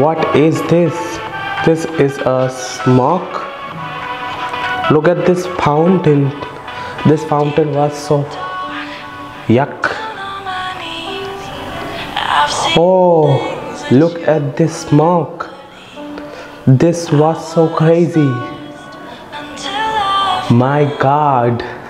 What is this? This is a smock. Look at this fountain. This fountain was so yuck. Oh, look at this smock. This was so crazy. My God.